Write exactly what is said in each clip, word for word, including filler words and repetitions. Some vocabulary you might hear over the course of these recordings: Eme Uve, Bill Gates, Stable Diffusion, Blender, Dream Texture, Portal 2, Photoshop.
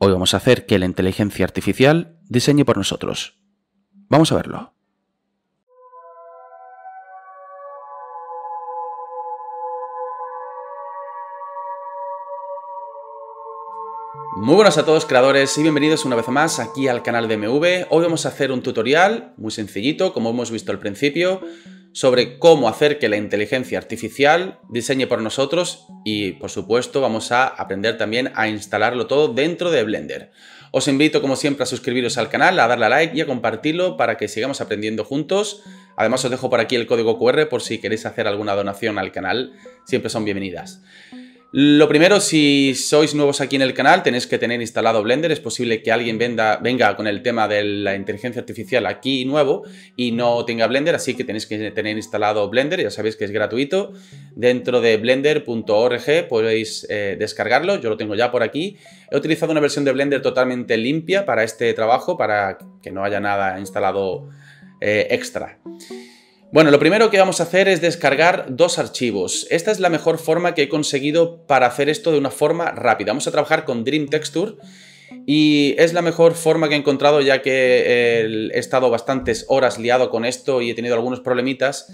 Hoy vamos a hacer que la inteligencia artificial diseñe por nosotros. Vamos a verlo. Muy buenas a todos creadores y bienvenidos una vez más aquí al canal de M V. Hoy vamos a hacer un tutorial muy sencillito, como hemos visto al principio, sobre cómo hacer que la inteligencia artificial diseñe por nosotros y, por supuesto, vamos a aprender también a instalarlo todo dentro de Blender. Os invito, como siempre, a suscribiros al canal, a darle a like y a compartirlo para que sigamos aprendiendo juntos. Además, os dejo por aquí el código Q R por si queréis hacer alguna donación al canal. Siempre son bienvenidas. Lo primero, si sois nuevos aquí en el canal, tenéis que tener instalado Blender. Es posible que alguien venda, venga con el tema de la inteligencia artificial aquí nuevo y no tenga Blender, así que tenéis que tener instalado Blender. Ya sabéis que es gratuito. Dentro de blender punto org podéis eh, descargarlo. Yo lo tengo ya por aquí. He utilizado una versión de Blender totalmente limpia para este trabajo, para que no haya nada instalado eh, extra. Bueno, lo primero que vamos a hacer es descargar dos archivos. Esta es la mejor forma que he conseguido para hacer esto de una forma rápida. Vamos a trabajar con Dream Texture y es la mejor forma que he encontrado, ya que eh, he estado bastantes horas liado con esto y he tenido algunos problemitas.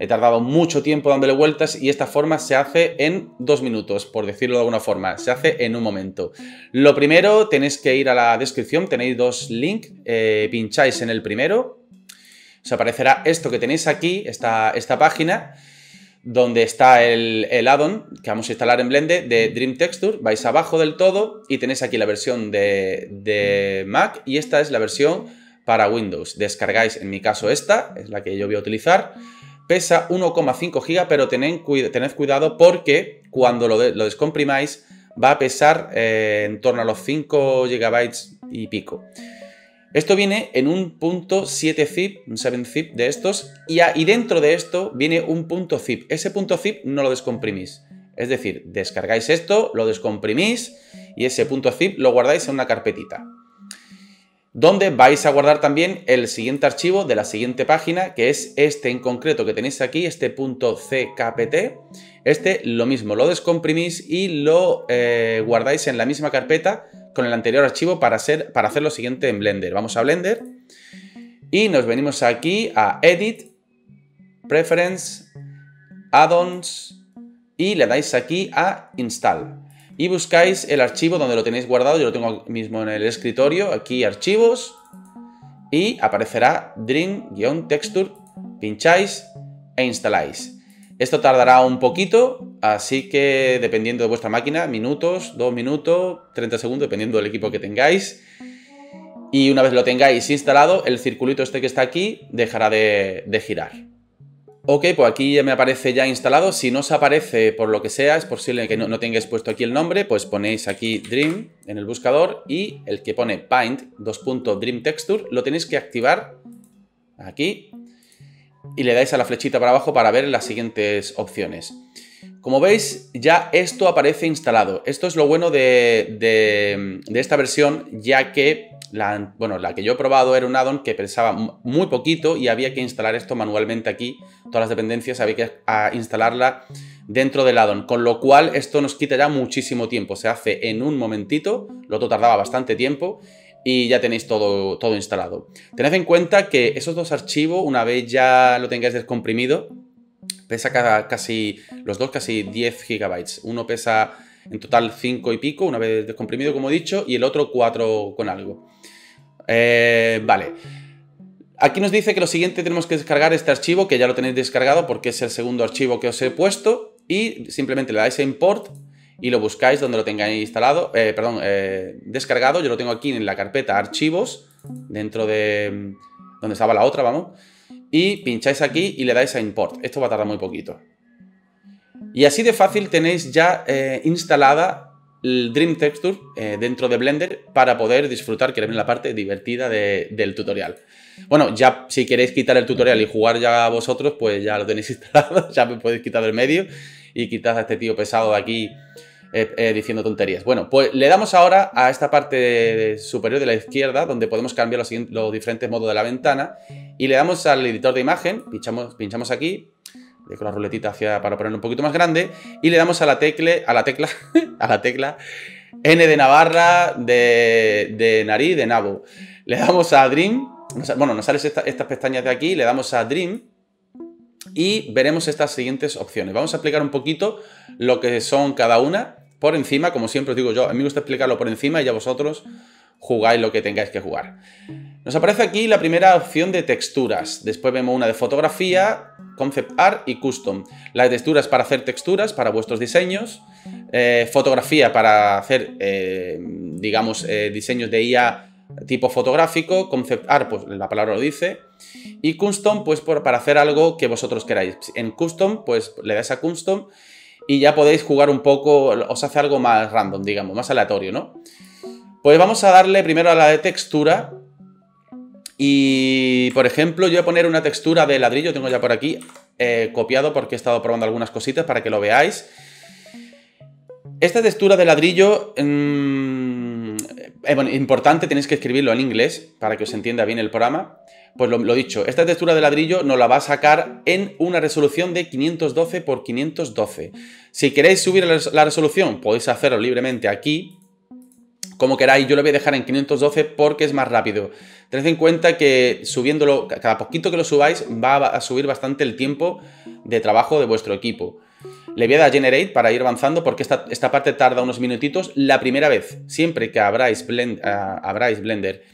He tardado mucho tiempo dándole vueltas y esta forma se hace en dos minutos, por decirlo de alguna forma. Se hace en un momento. Lo primero, tenéis que ir a la descripción, tenéis dos links, eh, pincháis en el primero. Os aparecerá esto que tenéis aquí, esta, esta página, donde está el, el add-on que vamos a instalar en Blender de Dream Texture. Vais abajo del todo y tenéis aquí la versión de, de Mac y esta es la versión para Windows. Descargáis, en mi caso esta, es la que yo voy a utilizar. Pesa uno coma cinco gigas, pero tened, tened cuidado porque cuando lo, de, lo descomprimáis va a pesar eh, en torno a los cinco gigas y pico. Esto viene en un punto siete zip, un siete zip de estos, y, a, y dentro de esto viene un punto zip. Ese punto zip no lo descomprimís. Es decir, descargáis esto, lo descomprimís y ese punto zip lo guardáis en una carpetita. Donde vais a guardar también el siguiente archivo de la siguiente página, que es este en concreto que tenéis aquí, este punto C K P T. Este lo mismo, lo descomprimís y lo eh, guardáis en la misma carpeta con el anterior archivo para hacer, para hacer lo siguiente en Blender. Vamos a Blender y nos venimos aquí a Edit, Preference, Add-ons y le dais aquí a Install. Y buscáis el archivo donde lo tenéis guardado, yo lo tengo mismo en el escritorio, aquí Archivos y aparecerá Dream-Texture, pincháis e instaláis. Esto tardará un poquito, así que dependiendo de vuestra máquina, minutos, dos minutos, treinta segundos, dependiendo del equipo que tengáis. Y una vez lo tengáis instalado, el circulito este que está aquí dejará de, de girar. Ok, pues aquí ya me aparece ya instalado. Si no os aparece por lo que sea, es posible que no, no tengáis puesto aquí el nombre, pues ponéis aquí Dream en el buscador y el que pone Paint dos punto Dream Texture lo tenéis que activar aquí. Y le dais a la flechita para abajo para ver las siguientes opciones. Como veis, ya esto aparece instalado. Esto es lo bueno de, de, de esta versión, ya que la, bueno, la que yo he probado era un add-on que pesaba muy poquito y había que instalar esto manualmente aquí. Todas las dependencias había que instalarla dentro del add-on, con lo cual esto nos quita ya muchísimo tiempo. Se hace en un momentito, lo otro tardaba bastante tiempo. Y ya tenéis todo, todo instalado. Tened en cuenta que esos dos archivos, una vez ya lo tengáis descomprimido, pesa cada, casi, los dos casi diez gigabytes. Uno pesa en total cinco y pico, una vez descomprimido, como he dicho, y el otro cuatro con algo. Eh, vale. Aquí nos dice que lo siguiente tenemos que descargar este archivo, que ya lo tenéis descargado porque es el segundo archivo que os he puesto. Y simplemente le dais a Import. Y lo buscáis donde lo tengáis instalado, eh, perdón, eh, descargado. Yo lo tengo aquí en la carpeta Archivos, dentro de donde estaba la otra, vamos. Y pincháis aquí y le dais a Import. Esto va a tardar muy poquito. Y así de fácil tenéis ya eh, instalada el Dream Texture eh, dentro de Blender para poder disfrutar, que viene la parte divertida de, del tutorial. Bueno, ya si queréis quitar el tutorial y jugar ya vosotros, pues ya lo tenéis instalado, ya me podéis quitar del medio y quitar a este tío pesado de aquí eh, eh, diciendo tonterías. Bueno, pues le damos ahora a esta parte superior de la izquierda, donde podemos cambiar los, los diferentes modos de la ventana, y le damos al editor de imagen, pinchamos, pinchamos aquí, con la ruletita hacia, para ponerlo un poquito más grande, y le damos a la, tecle, a la tecla, a la tecla N de Navarra, de, de nariz, de nabo. Le damos a Dream, bueno, nos salen esta, estas pestañas de aquí, le damos a Dream y veremos estas siguientes opciones. Vamos a explicar un poquito lo que son cada una por encima, como siempre os digo yo, a mí me gusta explicarlo por encima y ya vosotros jugáis lo que tengáis que jugar. Nos aparece aquí la primera opción de texturas, después vemos una de fotografía, concept art y custom. La textura es para hacer texturas, para vuestros diseños, eh, fotografía para hacer, eh, digamos, eh, diseños de I A tipo fotográfico, concept art, pues la palabra lo dice, y custom, pues por, para hacer algo que vosotros queráis. En custom, pues le dais a custom y ya podéis jugar un poco, os hace algo más random, digamos, más aleatorio, ¿no? Pues vamos a darle primero a la de textura y, por ejemplo, yo voy a poner una textura de ladrillo, tengo ya por aquí eh, copiado porque he estado probando algunas cositas para que lo veáis. Esta textura de ladrillo, mmm, eh, bueno, importante, tenéis que escribirlo en inglés para que os entienda bien el programa. Pues lo, lo dicho, esta textura de ladrillo nos la va a sacar en una resolución de quinientos doce por quinientos doce. Si queréis subir la resolución, podéis hacerlo libremente aquí, como queráis. Yo lo voy a dejar en quinientos doce porque es más rápido. Tened en cuenta que subiéndolo, cada poquito que lo subáis, va a subir bastante el tiempo de trabajo de vuestro equipo. Le voy a dar Generate para ir avanzando porque esta, esta parte tarda unos minutitos. La primera vez, siempre que abráis, blend, uh, abráis Blender,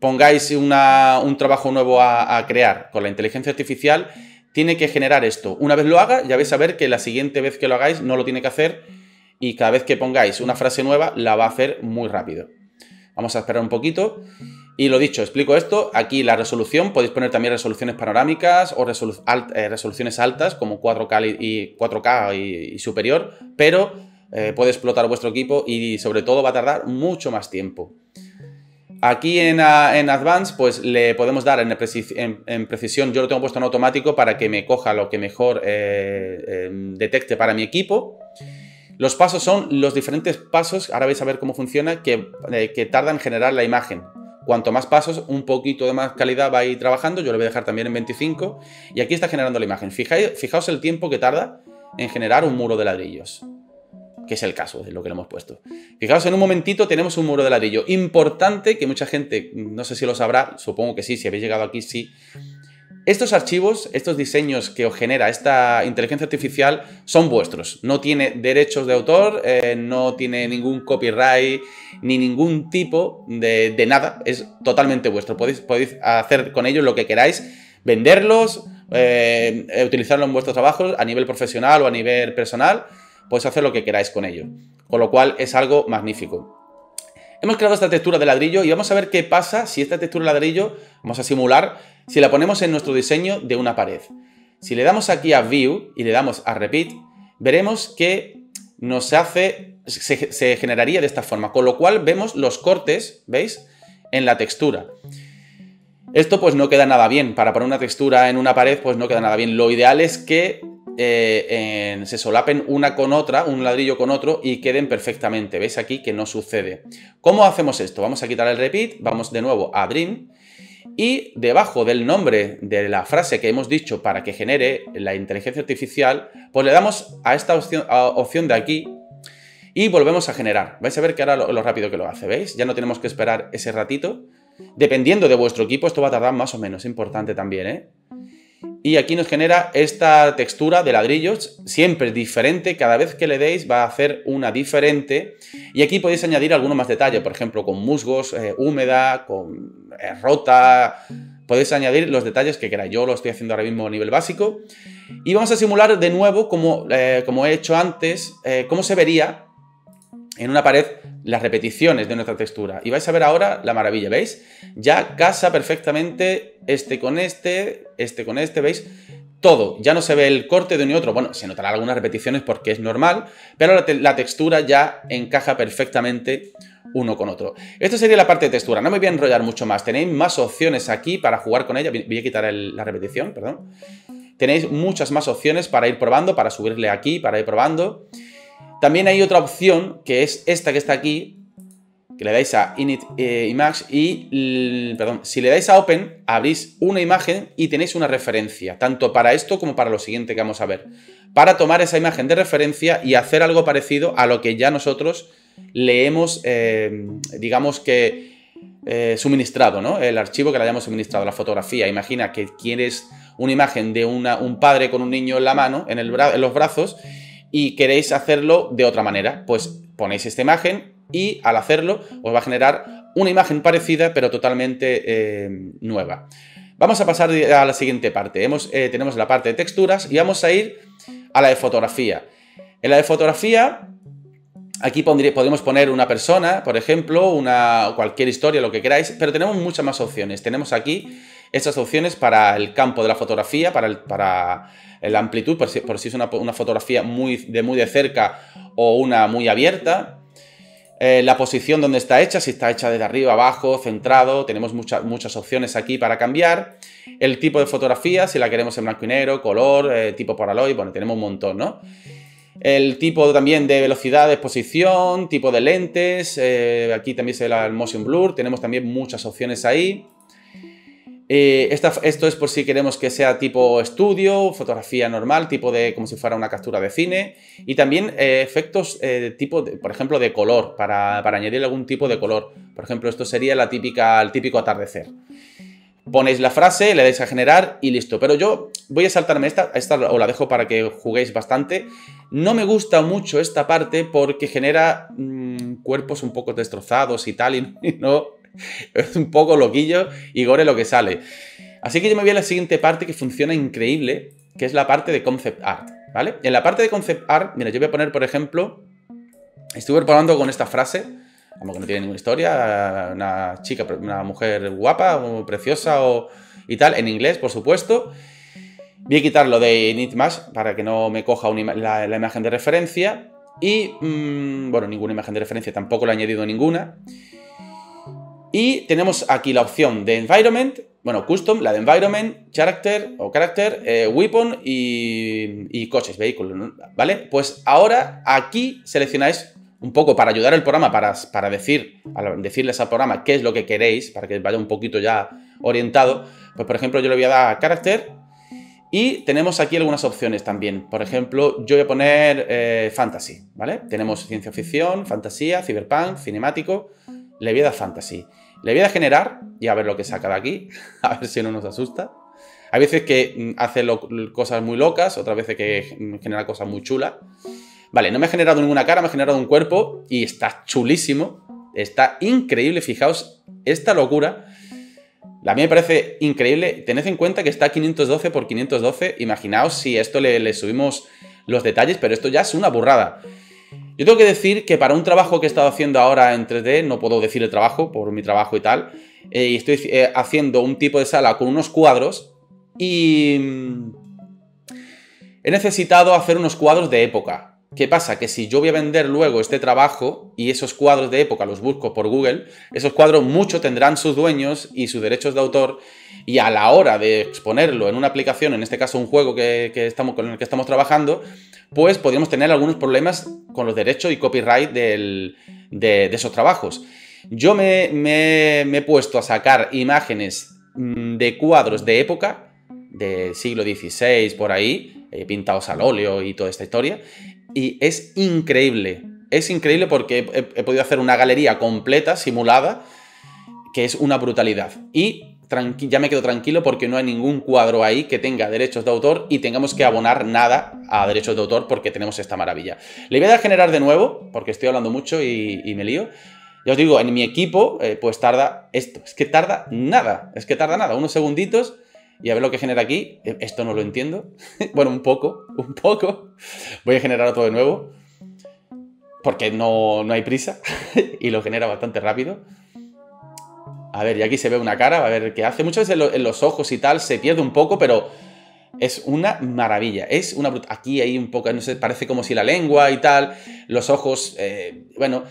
pongáis una, un trabajo nuevo a, a crear con la inteligencia artificial, tiene que generar esto. Una vez lo haga, ya vais a ver que la siguiente vez que lo hagáis no lo tiene que hacer. Y cada vez que pongáis una frase nueva, la va a hacer muy rápido. Vamos a esperar un poquito. Y lo dicho, explico esto. Aquí la resolución, podéis poner también resoluciones panorámicas o resolu alt, eh, resoluciones altas como cuatro K y, cuatro K y, y superior. Pero eh, puede explotar vuestro equipo y sobre todo va a tardar mucho más tiempo. Aquí en, en Advanced, pues le podemos dar en, precis en, en precisión. Yo lo tengo puesto en automático para que me coja lo que mejor eh, eh, detecte para mi equipo. Los pasos son los diferentes pasos, ahora vais a ver cómo funciona, que, eh, que tarda en generar la imagen. Cuanto más pasos, un poquito de más calidad va a ir trabajando. Yo lo voy a dejar también en veinticinco. Y aquí está generando la imagen. Fijaos, fijaos el tiempo que tarda en generar un muro de ladrillos, que es el caso de lo que le hemos puesto. Fijaos, en un momentito tenemos un muro de ladrillo. Importante, que mucha gente, no sé si lo sabrá, supongo que sí, si habéis llegado aquí, sí. Estos archivos, estos diseños que os genera esta inteligencia artificial son vuestros. No tiene derechos de autor, eh, no tiene ningún copyright, ni ningún tipo de, de nada. Es totalmente vuestro. Podéis, podéis hacer con ellos lo que queráis, venderlos, eh, utilizarlos en vuestros trabajos a nivel profesional o a nivel personal. Podéis hacer lo que queráis con ellos. Con lo cual es algo magnífico. Hemos creado esta textura de ladrillo y vamos a ver qué pasa si esta textura de ladrillo, vamos a simular, si la ponemos en nuestro diseño de una pared. Si le damos aquí a View y le damos a Repeat, veremos que nos hace, se, se generaría de esta forma, con lo cual vemos los cortes, ¿veis?, en la textura. Esto pues no queda nada bien, para poner una textura en una pared pues no queda nada bien. Lo ideal es que Eh, eh, se solapen una con otra, un ladrillo con otro y queden perfectamente. ¿Veis aquí que no sucede? ¿Cómo hacemos esto? Vamos a quitar el repeat, vamos de nuevo a Dream y debajo del nombre de la frase que hemos dicho para que genere la inteligencia artificial, pues le damos a esta opción, a opción de aquí y volvemos a generar. Vais a ver que ahora lo, lo rápido que lo hace, ¿veis? Ya no tenemos que esperar ese ratito. Dependiendo de vuestro equipo, esto va a tardar más o menos, es importante también, ¿eh? Y aquí nos genera esta textura de ladrillos, siempre diferente, cada vez que le deis va a hacer una diferente. Y aquí podéis añadir algunos más detalles, por ejemplo, con musgos, eh, húmeda, con eh, rota. Podéis añadir los detalles que queráis, yo lo estoy haciendo ahora mismo a nivel básico. Y vamos a simular de nuevo, como, eh, como he hecho antes, eh, cómo se vería en una pared las repeticiones de nuestra textura. Y vais a ver ahora la maravilla, ¿veis? Ya casa perfectamente este con este, este con este, ¿veis? Todo, ya no se ve el corte de uno y otro. Bueno, se notarán algunas repeticiones porque es normal, pero la, te la textura ya encaja perfectamente uno con otro. Esto sería la parte de textura, no me voy a enrollar mucho más. Tenéis más opciones aquí para jugar con ella. Voy a quitar el, la repetición, perdón. Tenéis muchas más opciones para ir probando, para subirle aquí, para ir probando. También hay otra opción, que es esta que está aquí, que le dais a Init eh, Image y, perdón, si le dais a Open, abrís una imagen y tenéis una referencia, tanto para esto como para lo siguiente que vamos a ver, para tomar esa imagen de referencia y hacer algo parecido a lo que ya nosotros le hemos, eh, digamos que, eh, suministrado, ¿no? El archivo que le hayamos suministrado, la fotografía. Imagina que quieres una imagen de una, un padre con un niño en la mano, en, el bra en los brazos, y queréis hacerlo de otra manera. Pues ponéis esta imagen y al hacerlo os va a generar una imagen parecida pero totalmente eh, nueva. Vamos a pasar a la siguiente parte. Hemos, eh, tenemos la parte de texturas y vamos a ir a la de fotografía. En la de fotografía, aquí pondré, podemos poner una persona, por ejemplo, una, cualquier historia, lo que queráis, pero tenemos muchas más opciones. Tenemos aquí estas opciones para el campo de la fotografía, para, el, para la amplitud, por si, por si es una, una fotografía muy de, muy de cerca o una muy abierta. Eh, la posición donde está hecha, si está hecha desde arriba, abajo, centrado, tenemos mucha, muchas opciones aquí para cambiar. El tipo de fotografía, si la queremos en blanco y negro, color, eh, tipo Polaroid, bueno, tenemos un montón, ¿no? El tipo también de velocidad de exposición, tipo de lentes, eh, aquí también se ve el motion blur, tenemos también muchas opciones ahí. Eh, esta, esto es por si queremos que sea tipo estudio, fotografía normal, tipo de como si fuera una captura de cine, y también eh, efectos eh, tipo, de, por ejemplo, de color, para, para añadir algún tipo de color. Por ejemplo, esto sería la típica, el típico atardecer. Ponéis la frase, le dais a generar y listo. Pero yo voy a saltarme esta, esta os la dejo para que juguéis bastante. No me gusta mucho esta parte porque genera mmm, cuerpos un poco destrozados y tal, y, y no... Es un poco loquillo y gore lo que sale. Así que yo me voy a la siguiente parte que funciona increíble, que es la parte de concept art, ¿vale? En la parte de concept art, mira, yo voy a poner, por ejemplo, estuve probando con esta frase, como que no tiene ninguna historia, una chica, una mujer guapa o preciosa o, y tal, en inglés, por supuesto. Voy a quitarlo de Init Mash para que no me coja una, la, la imagen de referencia y, mmm, bueno, ninguna imagen de referencia, tampoco le he añadido ninguna. Y tenemos aquí la opción de Environment, bueno, Custom, la de Environment, Character o Character, eh, Weapon y, y coches, vehículos, ¿no? ¿Vale? Pues ahora aquí seleccionáis un poco para ayudar al programa, para, para decir, decirles al programa qué es lo que queréis, para que vaya un poquito ya orientado. Pues, por ejemplo, yo le voy a dar a Character y tenemos aquí algunas opciones también. Por ejemplo, yo voy a poner eh, Fantasy, ¿vale? Tenemos ciencia ficción, fantasía, cyberpunk, cinemático, le voy a dar Fantasy. Le voy a generar y a ver lo que saca de aquí, a ver si no nos asusta. Hay veces que hace cosas muy locas, otras veces que genera cosas muy chulas. Vale, no me ha generado ninguna cara, me ha generado un cuerpo y está chulísimo, está increíble, fijaos esta locura. A mí me parece increíble, tened en cuenta que está quinientos doce por quinientos doce, imaginaos si esto le, le subimos los detalles, pero esto ya es una burrada. Yo tengo que decir que para un trabajo que he estado haciendo ahora en tres D, no puedo decir el trabajo por mi trabajo y tal, eh, y estoy eh, haciendo un tipo de sala con unos cuadros y mmm, he necesitado hacer unos cuadros de época. ¿Qué pasa? Que si yo voy a vender luego este trabajo y esos cuadros de época los busco por Google, esos cuadros muchos tendrán sus dueños y sus derechos de autor, y a la hora de exponerlo en una aplicación, en este caso un juego que, que estamos, con el que estamos trabajando, pues podríamos tener algunos problemas con los derechos y copyright del, de, de esos trabajos. Yo me, me, me he puesto a sacar imágenes de cuadros de época, del siglo dieciséis por ahí, eh, pintados al óleo y toda esta historia, y es increíble, es increíble porque he, he podido hacer una galería completa, simulada, que es una brutalidad. Y ya me quedo tranquilo porque no hay ningún cuadro ahí que tenga derechos de autor y tengamos que abonar nada a derechos de autor porque tenemos esta maravilla. Le voy a dar a generar de nuevo porque estoy hablando mucho y, y me lío. Ya os digo, en mi equipo eh, pues tarda esto, es que tarda nada, es que tarda nada, unos segunditos y a ver lo que genera aquí. Esto no lo entiendo, bueno, un poco, un poco. Voy a generar otro de nuevo porque no, no hay prisa y lo genera bastante rápido. A ver, y aquí se ve una cara, a ver qué hace. Muchas veces en los ojos y tal se pierde un poco, pero es una maravilla. Es una bruta. Aquí hay un poco, no sé, parece como si la lengua y tal, los ojos, eh, bueno.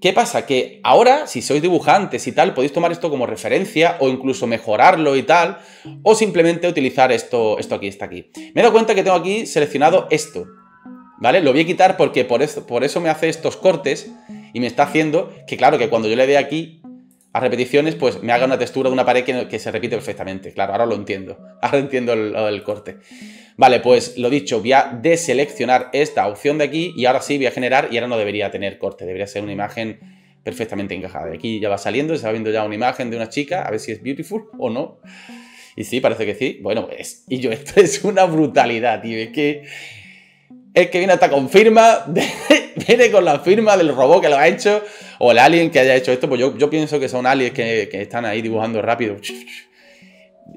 ¿Qué pasa? Que ahora, si sois dibujantes y tal, podéis tomar esto como referencia o incluso mejorarlo y tal, o simplemente utilizar esto, esto aquí, está aquí. Me he dado cuenta que tengo aquí seleccionado esto, ¿vale? Lo voy a quitar porque por eso, por eso me hace estos cortes y me está haciendo que, claro, que cuando yo le dé aquí, a repeticiones, pues me haga una textura de una pared que, que se repite perfectamente. Claro, ahora lo entiendo. Ahora entiendo el, el corte. Vale, pues lo dicho, voy a deseleccionar esta opción de aquí y ahora sí voy a generar y ahora no debería tener corte. Debería ser una imagen perfectamente encajada. Aquí ya va saliendo, se va viendo ya una imagen de una chica. A ver si es beautiful o no. Y sí, parece que sí. Bueno, pues, y yo, esto es una brutalidad, tío. Es que... Es que viene hasta con firma, de, viene con la firma del robot que lo ha hecho, o el alien que haya hecho esto, pues yo, yo pienso que son aliens que, que están ahí dibujando rápido.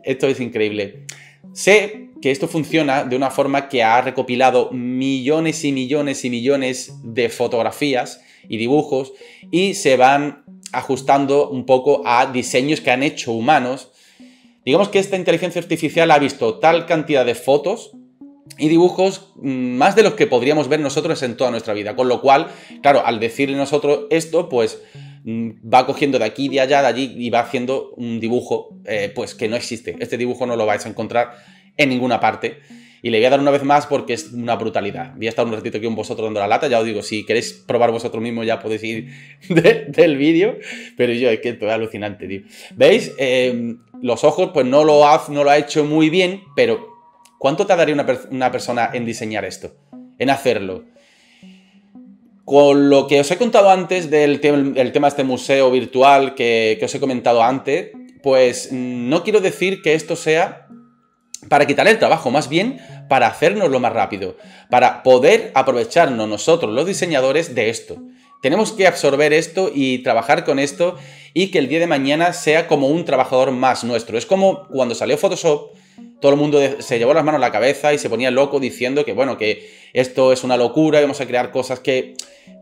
Esto es increíble. Sé que esto funciona de una forma que ha recopilado millones y millones y millones de fotografías y dibujos y se van ajustando un poco a diseños que han hecho humanos. Digamos que esta inteligencia artificial ha visto tal cantidad de fotos y dibujos más de los que podríamos ver nosotros en toda nuestra vida, con lo cual, claro, al decirle nosotros esto, pues va cogiendo de aquí, de allá, de allí y va haciendo un dibujo eh, pues que no existe. Este dibujo no lo vais a encontrar en ninguna parte y le voy a dar una vez más porque es una brutalidad. Voy a estar un ratito aquí con vosotros dando la lata, ya os digo, si queréis probar vosotros mismos ya podéis ir de, del vídeo, pero yo, es que esto es alucinante, tío. ¿Veis? Eh, los ojos pues no lo, ha, no lo ha hecho muy bien, pero... ¿Cuánto tardaría una, per una persona en diseñar esto? En hacerlo. Con lo que os he contado antes del te el tema de este museo virtual que, que os he comentado antes, pues no quiero decir que esto sea para quitar el trabajo, más bien para hacérnoslo más rápido, para poder aprovecharnos nosotros los diseñadores de esto. Tenemos que absorber esto y trabajar con esto y que el día de mañana sea como un trabajador más nuestro. Es como cuando salió Photoshop. Todo el mundo se llevó las manos a la cabeza y se ponía loco diciendo que, bueno, que esto es una locura, íbamos a crear cosas que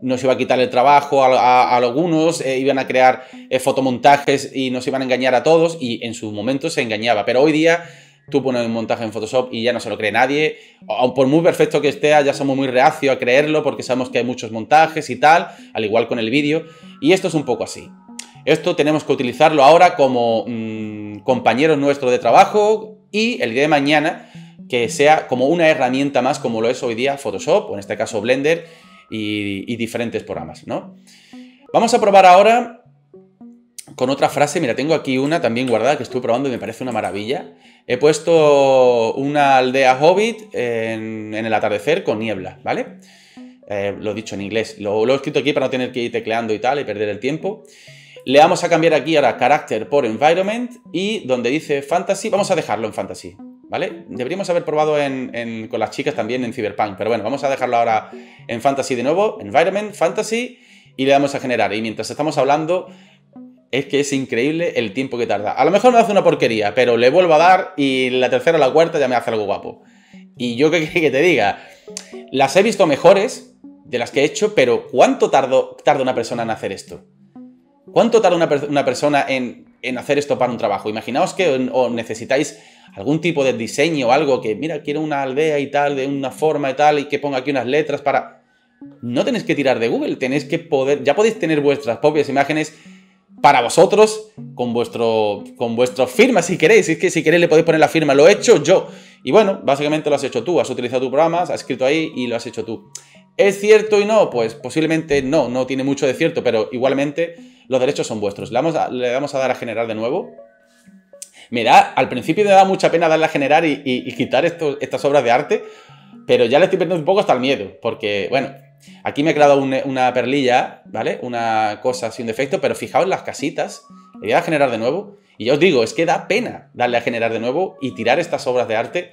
nos iba a quitar el trabajo a, a, a algunos, eh, iban a crear eh, fotomontajes y nos iban a engañar a todos y en su momento se engañaba. Pero hoy día tú pones un montaje en Photoshop y ya no se lo cree nadie. O, por muy perfecto que esté, ya somos muy reacios a creerlo porque sabemos que hay muchos montajes y tal, al igual con el vídeo. Y esto es un poco así. Esto tenemos que utilizarlo ahora como mmm, compañeros nuestros de trabajo y el día de mañana que sea como una herramienta más como lo es hoy día Photoshop, o en este caso Blender y, y diferentes programas, ¿no? Vamos a probar ahora con otra frase. Mira, tengo aquí una también guardada que estoy probando y me parece una maravilla. He puesto una aldea hobbit en, en el atardecer con niebla, ¿vale? Eh, lo he dicho en inglés. Lo, lo he escrito aquí para no tener que ir tecleando y tal y perder el tiempo. Le vamos a cambiar aquí ahora carácter por environment y donde dice fantasy, vamos a dejarlo en fantasy, ¿vale? Deberíamos haber probado en, en, con las chicas también en Cyberpunk, pero bueno, vamos a dejarlo ahora en fantasy de nuevo, environment, fantasy, y le damos a generar. Y mientras estamos hablando, es que es increíble el tiempo que tarda. A lo mejor me hace una porquería, pero le vuelvo a dar y la tercera o la cuarta ya me hace algo guapo. Y yo qué que te diga, las he visto mejores de las que he hecho, pero ¿cuánto tardo, tarda una persona en hacer esto? ¿Cuánto tarda una, per una persona en, en hacer esto para un trabajo? Imaginaos que o necesitáis algún tipo de diseño o algo que, mira, quiero una aldea y tal, de una forma y tal, y que ponga aquí unas letras para... No tenéis que tirar de Google, tenéis que poder... Ya podéis tener vuestras propias imágenes para vosotros, con vuestro con vuestra firma, si queréis. Es que si queréis le podéis poner la firma, lo he hecho yo. Y bueno, básicamente lo has hecho tú, has utilizado tu programa, has escrito ahí y lo has hecho tú. ¿Es cierto y no? Pues posiblemente no, no tiene mucho de cierto, pero igualmente los derechos son vuestros. Le vamos a, le vamos a dar a generar de nuevo. Me da, al principio me da mucha pena darle a generar y, y, y quitar esto, estas obras de arte, pero ya le estoy perdiendo un poco hasta el miedo, porque, bueno, aquí me he creado un, una perlilla, ¿vale? Una cosa sin defecto, pero fijaos las casitas, le voy a dar a generar de nuevo, y ya os digo, es que da pena darle a generar de nuevo y tirar estas obras de arte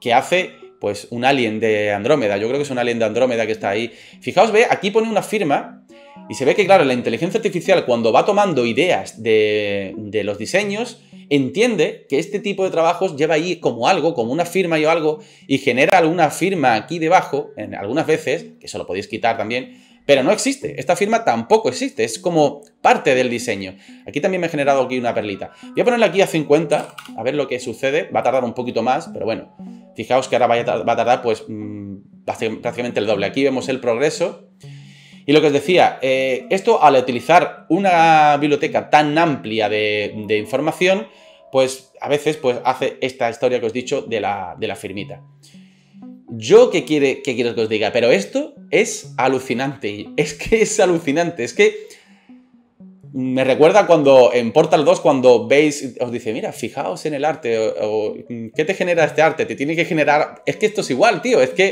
que hace... Pues un alien de Andrómeda, yo creo que es un alien de Andrómeda que está ahí. Fijaos, ve, aquí pone una firma y se ve que, claro, la inteligencia artificial cuando va tomando ideas de, de los diseños, entiende que este tipo de trabajos lleva ahí como algo, como una firma y o algo, y genera alguna firma aquí debajo, en algunas veces, que eso lo podéis quitar también, pero no existe. Esta firma tampoco existe, es como parte del diseño. Aquí también me he generado aquí una perlita. Voy a ponerla aquí a cincuenta, a ver lo que sucede. Va a tardar un poquito más, pero bueno. Fijaos que ahora va a tardar pues prácticamente el doble. Aquí vemos el progreso. Y lo que os decía, eh, esto al utilizar una biblioteca tan amplia de, de información, pues a veces pues, hace esta historia que os he dicho de la, de la firmita. Yo qué, quiere, qué quiero que os diga, pero esto es alucinante. Es que es alucinante, es que... Me recuerda cuando en Portal dos, cuando veis, os dice, mira, fijaos en el arte, o, o ¿qué te genera este arte? Te tiene que generar... Es que esto es igual, tío, es que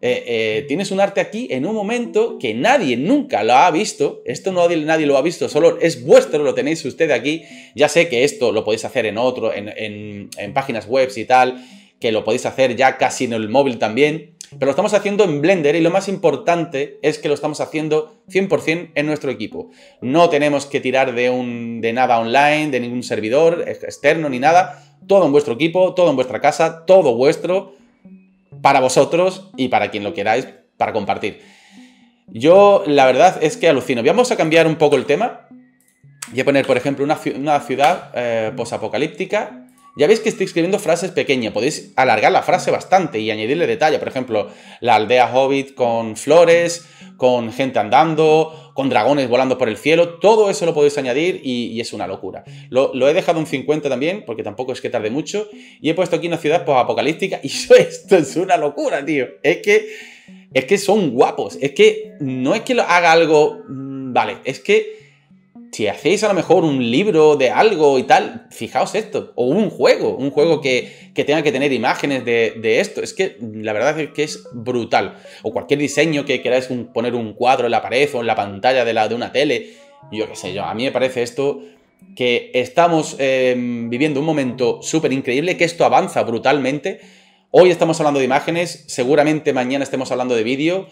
eh, eh, tienes un arte aquí en un momento que nadie nunca lo ha visto, esto no, nadie lo ha visto, solo es vuestro, lo tenéis ustedes aquí. Ya sé que esto lo podéis hacer en otro, en, en, en páginas web y tal, que lo podéis hacer ya casi en el móvil también, pero lo estamos haciendo en Blender y lo más importante es que lo estamos haciendo cien por cien en nuestro equipo. No tenemos que tirar de, un, de nada online, de ningún servidor externo ni nada. Todo en vuestro equipo, todo en vuestra casa, todo vuestro, para vosotros y para quien lo queráis, para compartir. Yo, la verdad es que alucino. Vamos a cambiar un poco el tema. Voy a poner, por ejemplo, una, una ciudad eh, posapocalíptica. Ya veis que estoy escribiendo frases pequeñas, podéis alargar la frase bastante y añadirle detalle. Por ejemplo, la aldea hobbit con flores, con gente andando, con dragones volando por el cielo. Todo eso lo podéis añadir y, y es una locura. Lo, lo he dejado un cincuenta también, porque tampoco es que tarde mucho. Y he puesto aquí una ciudad post-apocalíptica y yo, esto es una locura, tío. Es que, es que son guapos. Es que no es que lo haga algo... Vale, es que... Si hacéis a lo mejor un libro de algo y tal, fijaos esto, o un juego, un juego que, que tenga que tener imágenes de, de esto, es que la verdad es que es brutal. O cualquier diseño que queráis un, poner un cuadro en la pared o en la pantalla de, la, de una tele, yo qué sé yo, a mí me parece esto que estamos eh, viviendo un momento súper increíble, que esto avanza brutalmente. Hoy estamos hablando de imágenes, seguramente mañana estemos hablando de vídeo.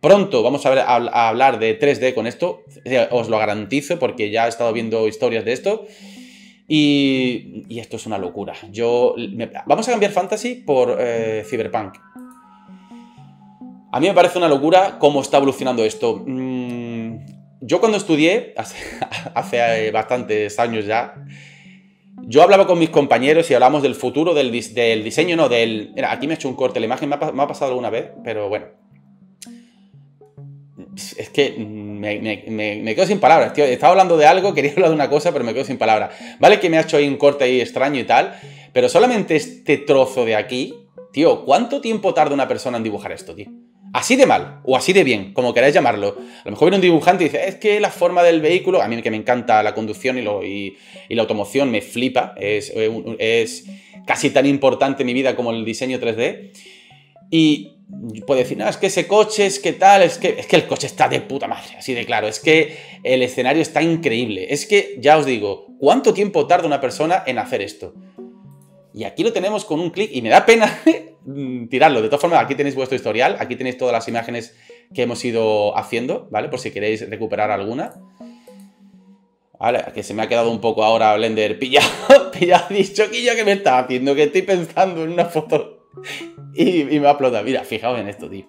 Pronto vamos a, ver, a, a hablar de tres D con esto, os lo garantizo porque ya he estado viendo historias de esto y, y esto es una locura. Yo, me, vamos a cambiar Fantasy por eh, Cyberpunk. A mí me parece una locura cómo está evolucionando esto. Yo cuando estudié, hace, hace bastantes años ya, yo hablaba con mis compañeros y hablábamos del futuro, del, del diseño, no, del... Mira, aquí me he hecho un corte, la imagen me ha, me ha pasado alguna vez, pero bueno. Es que me, me, me, me quedo sin palabras, tío. Estaba hablando de algo, quería hablar de una cosa, pero me quedo sin palabras. Vale que me ha hecho ahí un corte ahí extraño y tal, pero solamente este trozo de aquí, tío, ¿cuánto tiempo tarda una persona en dibujar esto, tío? Así de mal, o así de bien, como queráis llamarlo. A lo mejor viene un dibujante y dice, es que la forma del vehículo, a mí que me encanta la conducción y, lo, y, y la automoción, me flipa, es, es casi tan importante en mi vida como el diseño tres D. Y... puede decir, no, es que ese coche, es que tal, es que, es que el coche está de puta madre, así de claro, es que el escenario está increíble, es que, ya os digo, ¿cuánto tiempo tarda una persona en hacer esto? Y aquí lo tenemos con un clic y me da pena tirarlo. De todas formas, aquí tenéis vuestro historial, aquí tenéis todas las imágenes que hemos ido haciendo, ¿vale? Por si queréis recuperar alguna. Vale, que se me ha quedado un poco ahora Blender pillado, pillado, dicho que yo que me está haciendo, que estoy pensando en una foto... Y, y me va a explotar. Mira, fijaos en esto, tío.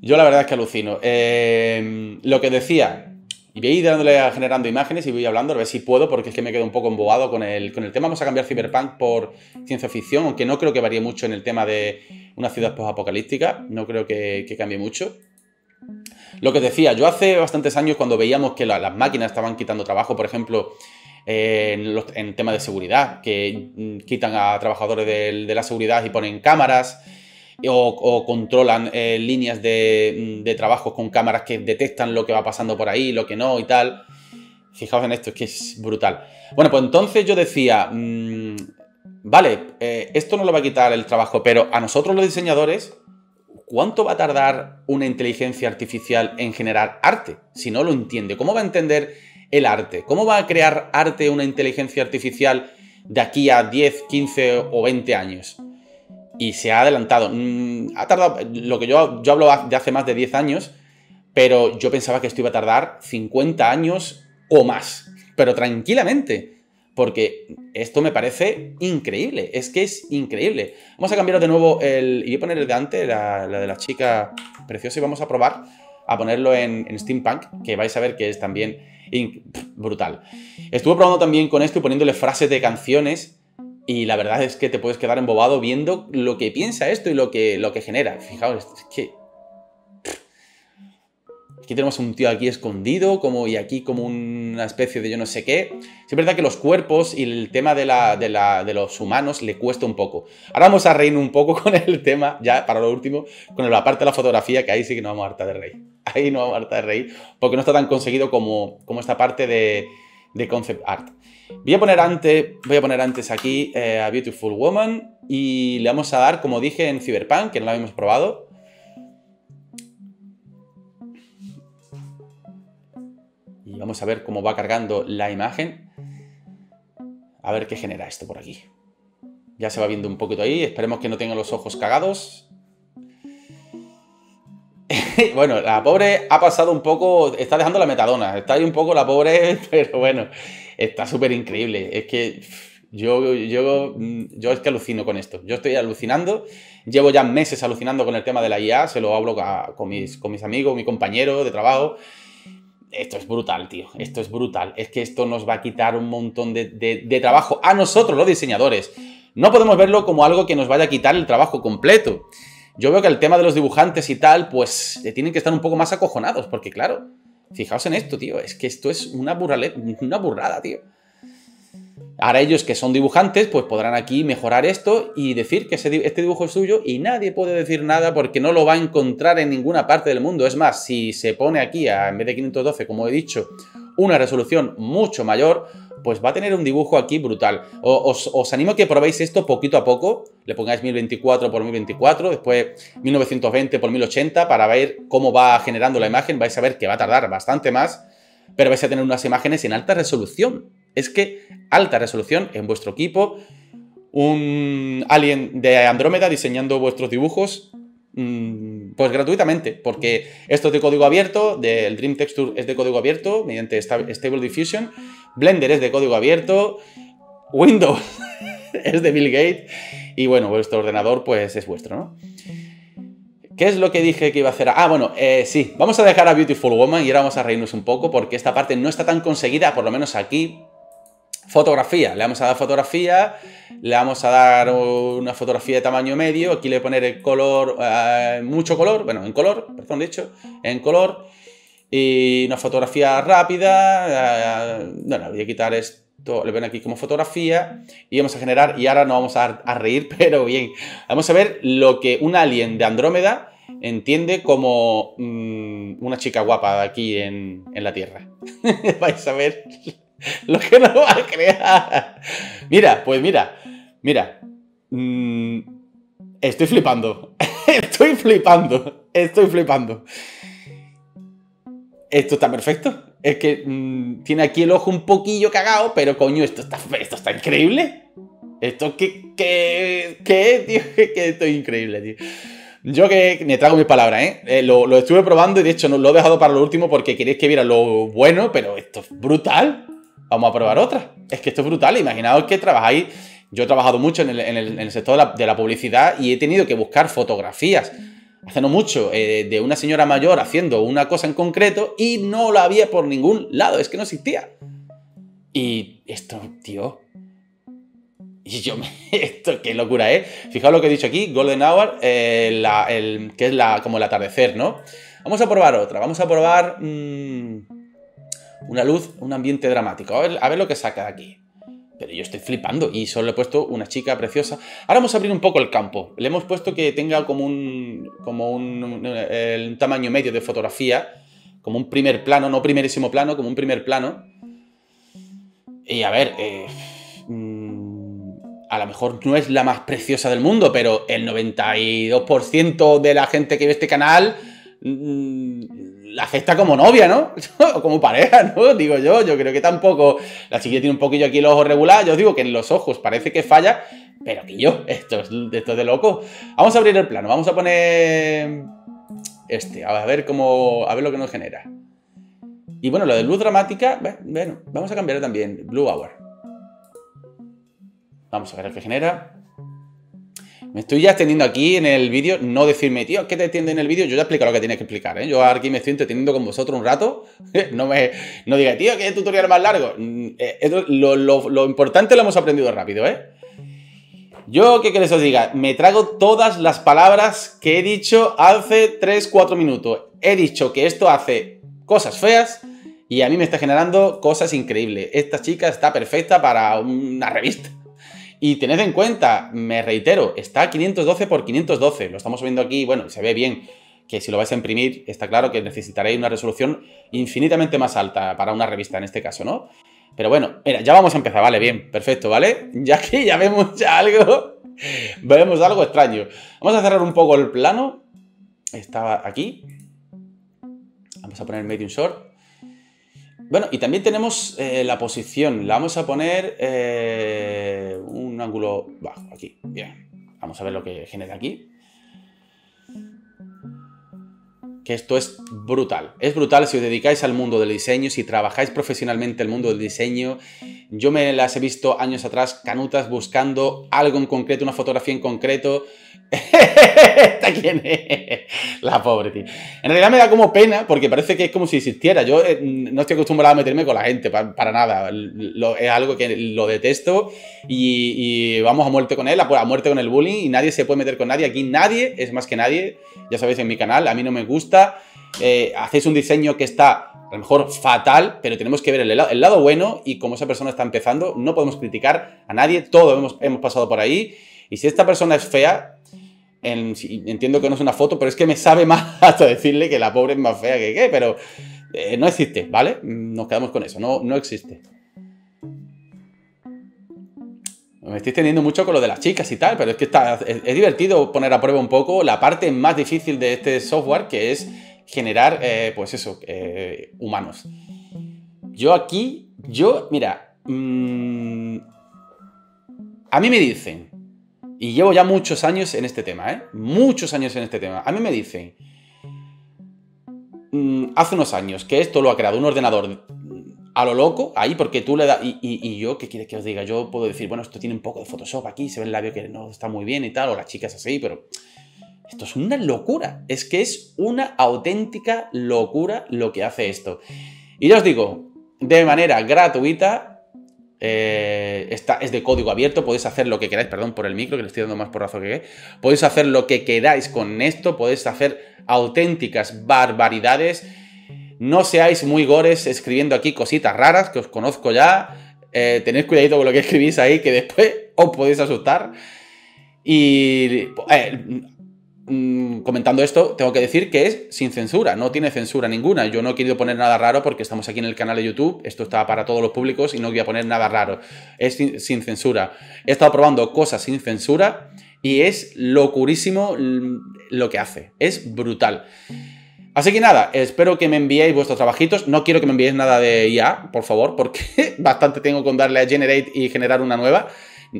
Yo la verdad es que alucino. Eh, lo que decía, y voy a ir dándole a, generando imágenes y voy hablando, a ver si puedo, porque es que me quedo un poco embobado con el, con el tema. Vamos a cambiar Cyberpunk por ciencia ficción, aunque no creo que varíe mucho en el tema de una ciudad post-apocalíptica. No creo que, que cambie mucho. Lo que decía, yo hace bastantes años, cuando veíamos que la, las máquinas estaban quitando trabajo, por ejemplo... En, los, en temas de seguridad, que quitan a trabajadores de, de la seguridad y ponen cámaras o, o controlan eh, líneas de, de trabajo con cámaras que detectan lo que va pasando por ahí, lo que no y tal. Fijaos en esto, es que es brutal. Bueno, pues entonces yo decía, mmm, vale, eh, esto no lo va a quitar el trabajo, pero a nosotros los diseñadores, ¿cuánto va a tardar una inteligencia artificial en generar arte? Si no lo entiende, ¿cómo va a entender el arte? ¿Cómo va a crear arte una inteligencia artificial de aquí a diez, quince o veinte años? Y se ha adelantado. Mm, ha tardado, lo que yo, yo hablo de hace más de diez años, pero yo pensaba que esto iba a tardar cincuenta años o más, pero tranquilamente, porque esto me parece increíble, es que es increíble. Vamos a cambiar de nuevo el... y voy a poner el de antes, la, la de la chica preciosa, y vamos a probar a ponerlo en, en Steampunk, que vais a ver que es también brutal. Estuve probando también con esto y poniéndole frases de canciones y la verdad es que te puedes quedar embobado viendo lo que piensa esto y lo que, lo que genera. Fijaos, es que... Aquí tenemos un tío aquí escondido como, y aquí como una especie de yo no sé qué. Sí, es verdad que los cuerpos y el tema de, la, de, la, de los humanos le cuesta un poco. Ahora vamos a reír un poco con el tema, ya para lo último, con la parte de la fotografía, que ahí sí que nos vamos a hartar de reír. ahí no vamos a hartar de reír, porque no está tan conseguido como, como esta parte de, de concept art. Voy a poner antes, voy a poner antes aquí eh, a Beautiful Woman y le vamos a dar, como dije en Cyberpunk, que no lo habíamos probado. Y vamos a ver cómo va cargando la imagen. A ver qué genera esto por aquí. Ya se va viendo un poquito ahí. Esperemos que no tenga los ojos cagados. Bueno, la pobre ha pasado un poco... Está dejando la metadona. Está ahí un poco la pobre, pero bueno. Está súper increíble. Es que yo, yo, yo es que alucino con esto. Yo estoy alucinando. Llevo ya meses alucinando con el tema de la I A. Se lo hablo a, con, mis, con mis amigos, mi compañero de trabajo. Esto es brutal, tío. Esto es brutal. Es que esto nos va a quitar un montón de, de, de trabajo a nosotros, los diseñadores. No podemos verlo como algo que nos vaya a quitar el trabajo completo. Yo veo que el tema de los dibujantes y tal, pues tienen que estar un poco más acojonados, porque claro, fijaos en esto, tío, es que esto es una, burrale, una burrada, tío. Ahora ellos que son dibujantes, pues podrán aquí mejorar esto y decir que ese, este dibujo es suyo y nadie puede decir nada porque no lo va a encontrar en ninguna parte del mundo. Es más, si se pone aquí, a, en vez de quinientos doce, como he dicho, una resolución mucho mayor, pues va a tener un dibujo aquí brutal. Os, os animo a que probéis esto poquito a poco. Le pongáis mil veinticuatro por mil veinticuatro, después mil novecientos veinte por mil ochenta para ver cómo va generando la imagen. Vais a ver que va a tardar bastante más, pero vais a tener unas imágenes en alta resolución. Es que alta resolución en vuestro equipo, un alien de Andrómeda diseñando vuestros dibujos, pues gratuitamente, porque esto es de código abierto, del Dream Texture es de código abierto, mediante Stable Diffusion, Blender es de código abierto, Windows es de Bill Gates, y bueno, vuestro ordenador pues es vuestro, ¿no? ¿Qué es lo que dije que iba a hacer? Ah, bueno, eh, sí, vamos a dejar a Beautiful Woman y ahora vamos a reírnos un poco porque esta parte no está tan conseguida, por lo menos aquí. Fotografía, le vamos a dar fotografía, le vamos a dar una fotografía de tamaño medio, aquí le voy a poner el color, eh, mucho color, bueno, en color, perdón, de hecho, en color, y una fotografía rápida, eh, bueno, voy a quitar esto, le ven aquí como fotografía, y vamos a generar, y ahora nos vamos a, a reír, pero bien, vamos a ver lo que un alien de Andrómeda entiende como mmm, una chica guapa aquí en, en la Tierra. Vais a ver... Lo que no va a crear. Mira, pues mira, mira. Mm, estoy flipando. Estoy flipando. Estoy flipando. Esto está perfecto. Es que mm, tiene aquí el ojo un poquillo cagado, pero coño, esto está, esto está increíble. Esto que, que, que, tío, que esto es increíble, tío. Yo que me trago mis palabras, ¿eh? eh lo, lo estuve probando y de hecho no, lo he dejado para lo último porque queréis que viera lo bueno, pero esto es brutal. Vamos a probar otra. Es que esto es brutal. Imaginaos que trabajáis... Yo he trabajado mucho en el, en el, en el sector de la, de la publicidad y he tenido que buscar fotografías. Hace no mucho, eh, de una señora mayor haciendo una cosa en concreto y no la había por ningún lado. Es que no existía. Y esto, tío... Y yo me... Esto, qué locura, ¿eh? Fijaos lo que he dicho aquí. Golden Hour, eh, la, el, que es la, como el atardecer, ¿no? Vamos a probar otra. Vamos a probar... Mmm... Una luz, un ambiente dramático. A ver, a ver lo que saca de aquí. Pero yo estoy flipando y solo he puesto una chica preciosa. Ahora vamos a abrir un poco el campo. Le hemos puesto que tenga como un, como un, un, un tamaño medio de fotografía. Como un primer plano, no primerísimo plano, como un primer plano. Y a ver... Eh, a lo mejor no es la más preciosa del mundo, pero el noventa y dos por ciento de la gente que ve este canal... La gesta como novia, ¿no? O como pareja, ¿no? Digo yo, yo creo que tampoco... La chiquilla tiene un poquillo aquí el ojo regular. Yo os digo que en los ojos parece que falla, pero que yo, esto es, esto es de loco. Vamos a abrir el plano, vamos a poner... Este, a ver cómo... A ver lo que nos genera. Y bueno, lo de luz dramática... Bueno, vamos a cambiar también. Blue Hour. Vamos a ver lo que genera. Me estoy ya extendiendo aquí en el vídeo, no decirme, tío, ¿qué te extiende en el vídeo? Yo ya explico lo que tienes que explicar, ¿eh? Yo aquí me estoy entreteniendo con vosotros un rato. No me no diga, tío, ¿qué tutorial más largo? Lo, lo, lo importante lo hemos aprendido rápido, ¿eh? Yo, ¿qué queréis os diga? Me trago todas las palabras que he dicho hace tres cuatro minutos. He dicho que esto hace cosas feas y a mí me está generando cosas increíbles. Esta chica está perfecta para una revista. Y tened en cuenta, me reitero, está a quinientos doce por quinientos doce, lo estamos viendo aquí, bueno, se ve bien, que si lo vais a imprimir está claro que necesitaréis una resolución infinitamente más alta para una revista en este caso, ¿no? Pero bueno, mira, ya vamos a empezar, vale, bien, perfecto, ¿vale? Ya que ya vemos ya algo, vemos algo extraño. Vamos a cerrar un poco el plano, estaba aquí, vamos a poner medium short. Bueno, y también tenemos eh, la posición, la vamos a poner eh, un ángulo bajo, aquí, bien. Vamos a ver lo que genera aquí. Que esto es brutal. Es brutal si os dedicáis al mundo del diseño, si trabajáis profesionalmente el mundo del diseño. Yo me las he visto años atrás, canutas, buscando algo en concreto, una fotografía en concreto. ¿Esta quién es? La pobre, tío. En realidad me da como pena porque parece que es como si existiera. Yo eh, no estoy acostumbrado a meterme con la gente para, para nada. Lo, es algo que lo detesto y, y vamos a muerte con él, a, a muerte con el bullying, y nadie se puede meter con nadie. Aquí nadie es más que nadie. Ya sabéis, en mi canal a mí no me gusta. Eh, hacéis un diseño que está a lo mejor fatal, pero tenemos que ver el, el lado bueno, y como esa persona está empezando no podemos criticar a nadie. Todos hemos, hemos pasado por ahí, y si esta persona es fea, en, entiendo que no es una foto, pero es que me sabe más hasta decirle que la pobre es más fea que qué, pero eh, no existe, ¿vale? Nos quedamos con eso, no, no existe. Me estoy teniendo mucho con lo de las chicas y tal, pero es que está, es, es divertido poner a prueba un poco la parte más difícil de este software, que es generar, eh, pues eso, eh, humanos. Yo aquí, yo, mira, mmm, a mí me dicen, y llevo ya muchos años en este tema, ¿eh? Muchos años en este tema. A mí me dicen, mmm, hace unos años, que esto lo ha creado un ordenador a lo loco, ahí, porque tú le das... Y, y, y yo, ¿qué quieres que os diga? Yo puedo decir, bueno, esto tiene un poco de Photoshop aquí, se ve el labio que no está muy bien y tal, o la chica es así, pero... Esto es una locura. Es que es una auténtica locura lo que hace esto. Y ya os digo, de manera gratuita... Eh, esta es de código abierto, podéis hacer lo que queráis, perdón por el micro que le estoy dando más porrazo que qué, podéis hacer lo que queráis con esto, podéis hacer auténticas barbaridades. No seáis muy gores escribiendo aquí cositas raras que os conozco ya, eh, tened cuidadito con lo que escribís ahí, que después os podéis asustar. Y eh, comentando esto, tengo que decir que es sin censura, no tiene censura ninguna. Yo no he querido poner nada raro porque estamos aquí en el canal de YouTube, esto está para todos los públicos y no voy a poner nada raro. Es sin, sin censura. He estado probando cosas sin censura y es locurísimo lo que hace, es brutal. Así que nada, espero que me enviéis vuestros trabajitos. No quiero que me enviéis nada de I A, por favor, porque bastante tengo con darle a Generate y generar una nueva.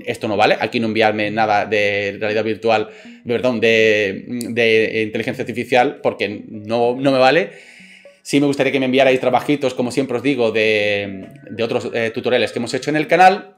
Esto no vale, aquí no enviarme nada de realidad virtual, perdón, de, de inteligencia artificial, porque no, no me vale. Sí me gustaría que me enviarais trabajitos, como siempre os digo, de, de otros eh, tutoriales que hemos hecho en el canal.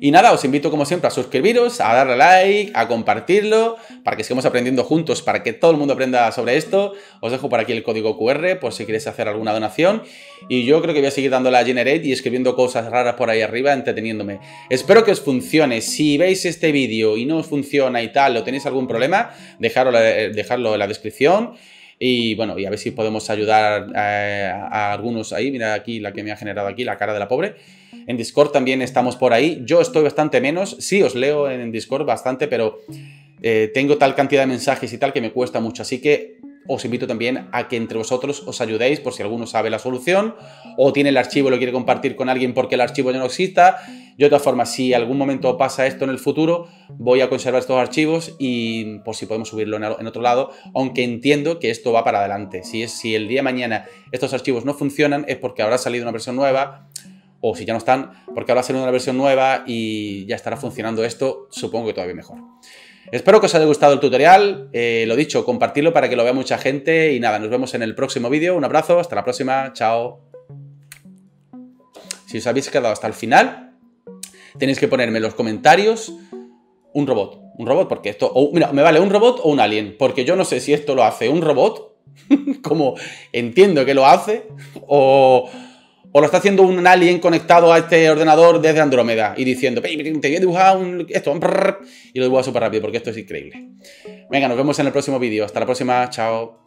Y nada, os invito como siempre a suscribiros, a darle like, a compartirlo, para que sigamos aprendiendo juntos, para que todo el mundo aprenda sobre esto. Os dejo por aquí el código Q R por si queréis hacer alguna donación. Y yo creo que voy a seguir dándole a Generate y escribiendo cosas raras por ahí arriba, entreteniéndome. Espero que os funcione. Si veis este vídeo y no os funciona y tal, o tenéis algún problema, dejadlo, dejadlo en la descripción. Y bueno, y a ver si podemos ayudar eh, a algunos ahí. Mira aquí la que me ha generado aquí, la cara de la pobre. En Discord también estamos por ahí. Yo estoy bastante menos. Sí, os leo en Discord bastante, pero eh, tengo tal cantidad de mensajes y tal que me cuesta mucho. Así que os invito también a que entre vosotros os ayudéis por si alguno sabe la solución o tiene el archivo y lo quiere compartir con alguien porque el archivo ya no exista. Yo de todas formas, si algún momento pasa esto en el futuro, voy a conservar estos archivos y por si podemos subirlo en otro lado, aunque entiendo que esto va para adelante. Si, es, si el día de mañana estos archivos no funcionan es porque habrá salido una versión nueva, o si ya no están, porque habrá salido una versión nueva y ya estará funcionando esto, supongo que todavía mejor. Espero que os haya gustado el tutorial, eh, lo dicho, compartidlo para que lo vea mucha gente y nada, nos vemos en el próximo vídeo, un abrazo, hasta la próxima, chao. Si os habéis quedado hasta el final, tenéis que ponerme en los comentarios un robot, un robot porque esto, o, mira, me vale un robot o un alien, porque yo no sé si esto lo hace un robot, como entiendo que lo hace, o... O lo está haciendo un alien conectado a este ordenador desde Andrómeda y diciendo, te voy a dibujar un, esto, y lo dibujo súper rápido porque esto es increíble. Venga, nos vemos en el próximo vídeo. Hasta la próxima. Chao.